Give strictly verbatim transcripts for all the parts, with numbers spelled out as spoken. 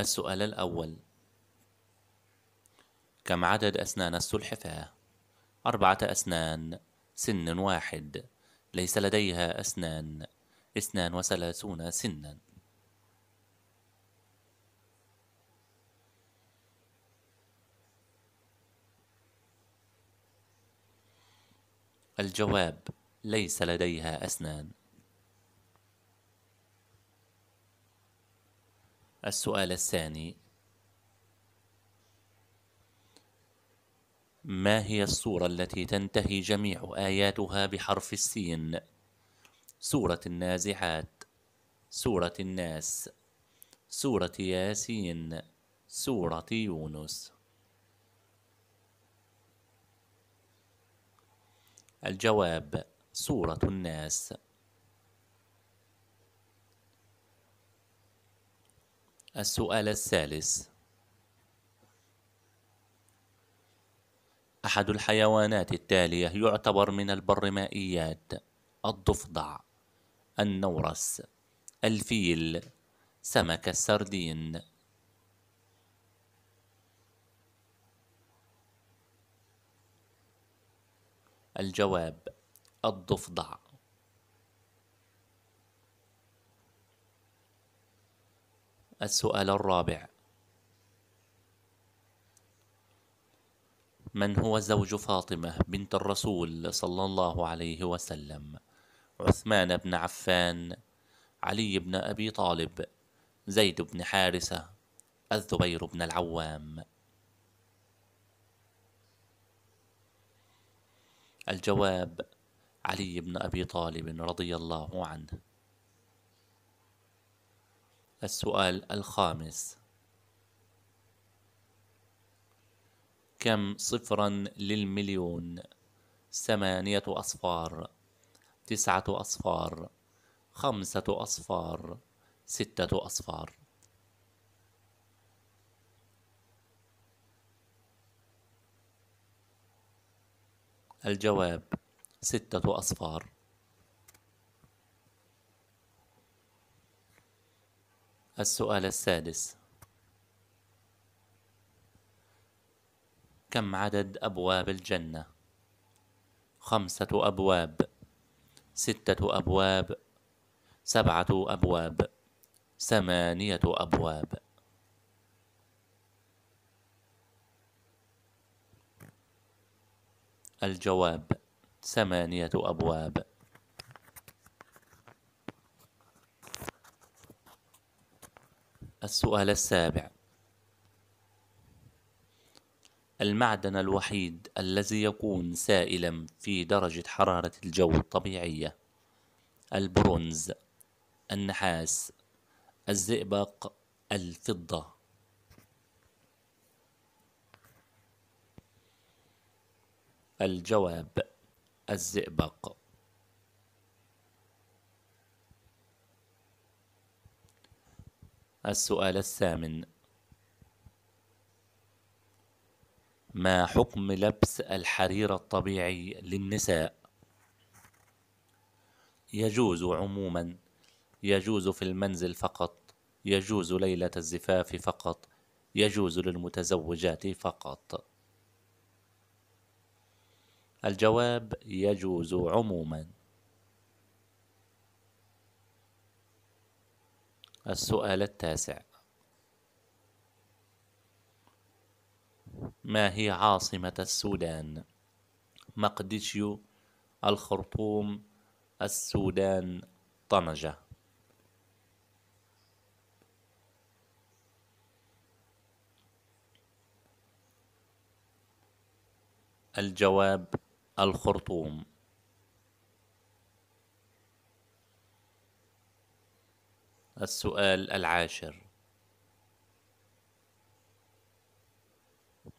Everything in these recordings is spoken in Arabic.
السؤال الأول: كم عدد أسنان السلحفاة؟ أربعة أسنان. سن واحد. ليس لديها أسنان. اثنان وثلاثون سنا. الجواب: ليس لديها أسنان. السؤال الثاني: ما هي السورة التي تنتهي جميع آياتها بحرف السين؟ سورة النازعات، سورة الناس، سورة ياسين، سورة يونس. الجواب: سورة الناس. السؤال الثالث: أحد الحيوانات التالية يعتبر من البرمائيات: الضفدع، النورس، الفيل، سمك السردين. الجواب: الضفدع. السؤال الرابع: من هو زوج فاطمة بنت الرسول صلى الله عليه وسلم؟ عثمان بن عفان، علي بن أبي طالب، زيد بن حارثة، الزبير بن العوام. الجواب: علي بن أبي طالب رضي الله عنه. السؤال الخامس: كم صفرا للمليون؟ ثمانية أصفار، تسعة أصفار، خمسة أصفار، ستة أصفار. الجواب: ستة أصفار. السؤال السادس: كم عدد أبواب الجنة؟ خمسة أبواب، ستة أبواب، سبعة أبواب، ثمانية أبواب. الجواب: ثمانية أبواب. السؤال السابع: المعدن الوحيد الذي يكون سائلا في درجة حرارة الجو الطبيعية: البرونز، النحاس، الزئبق، الفضة. الجواب: الزئبق. السؤال الثامن: ما حكم لبس الحرير الطبيعي للنساء؟ يجوز عموما، يجوز في المنزل فقط، يجوز ليلة الزفاف فقط، يجوز للمتزوجات فقط. الجواب: يجوز عموما. السؤال التاسع: ما هي عاصمة السودان؟ مقدشيو، الخرطوم، السودان، طنجة. الجواب: الخرطوم. السؤال العاشر: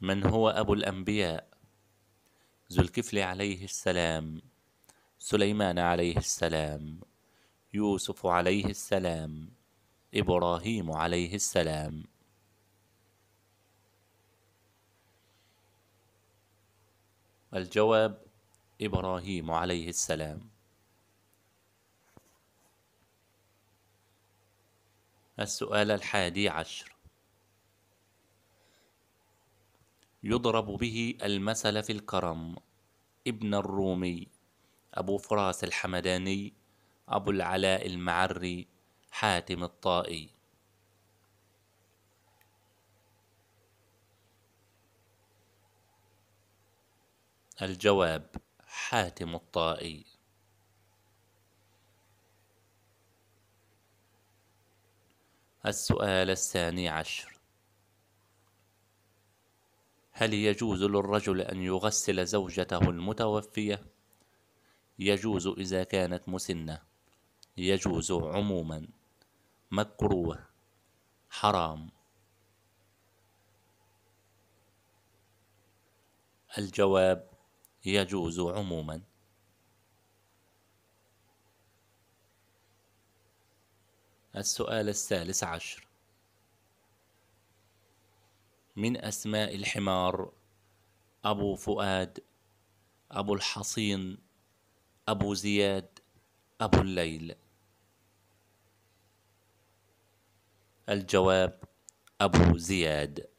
من هو أبو الأنبياء؟ ذو الكفل عليه السلام، سليمان عليه السلام، يوسف عليه السلام، إبراهيم عليه السلام. الجواب: إبراهيم عليه السلام. السؤال الحادي عشر: يضرب به المثل في الكرم، ابن الرومي، أبو فراس الحمداني، أبو العلاء المعري، حاتم الطائي. الجواب: حاتم الطائي. السؤال الثاني عشر: هل يجوز للرجل أن يغسل زوجته المتوفية؟ يجوز إذا كانت مسنة، يجوز عموما، مكروه، حرام. الجواب: يجوز عموما. السؤال الثالث عشر: من أسماء الحمار أبو فؤاد، أبو الحصين، أبو زياد، أبو الليل. الجواب: أبو زياد.